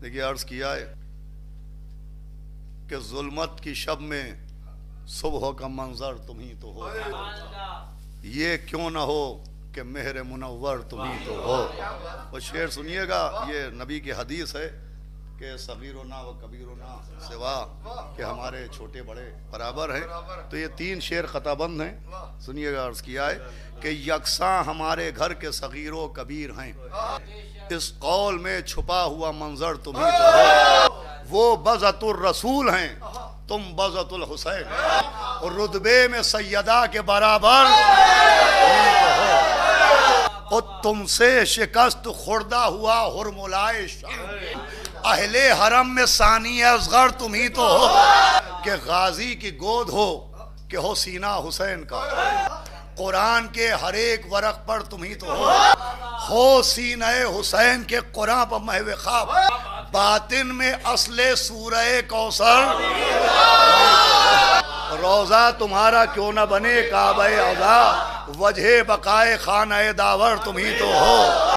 देखिए अर्ज किया है कि जुल्मत की शब में सुबह का मंजर तुम्ही तो हो, ये क्यों ना हो कि मेहर मुनव्वर तुम्ही तो हो। वो शेर सुनिएगा, ये नबी की हदीस है कि सगीरो ना व कबीरो ना सिवा के हमारे छोटे बड़े बराबर हैं। तो ये तीन शेर खताबंद हैं, सुनिएगा। अर्ज किया है कि यकसा हमारे घर के सगीरो कबीर हैं, इस कौल में छुपा हुआ मंजर तुम्ही तो हो। वो बज़तुर रसूल हैं, तुम बज़तुल हुसैन, और रुतबे में सैयदा के बराबर हो। और तुमसे शिकस्त खुर्दा हुआ हुरमुलाए अहले हरम में सानी असगर तुम ही तो हो। कि गाजी की गोद हो, कि हो सीना हुसैन का, कुरान के हर एक वरक पर तुम ही तो हो सीने हुसैन के कुरान पर महव ख्वाब, बातिन में असले सूरह कौसर। रोजा तुम्हारा क्यों ना बने काबे अज़ा, वजह बकाए खाना दावर तुम ही तो हो।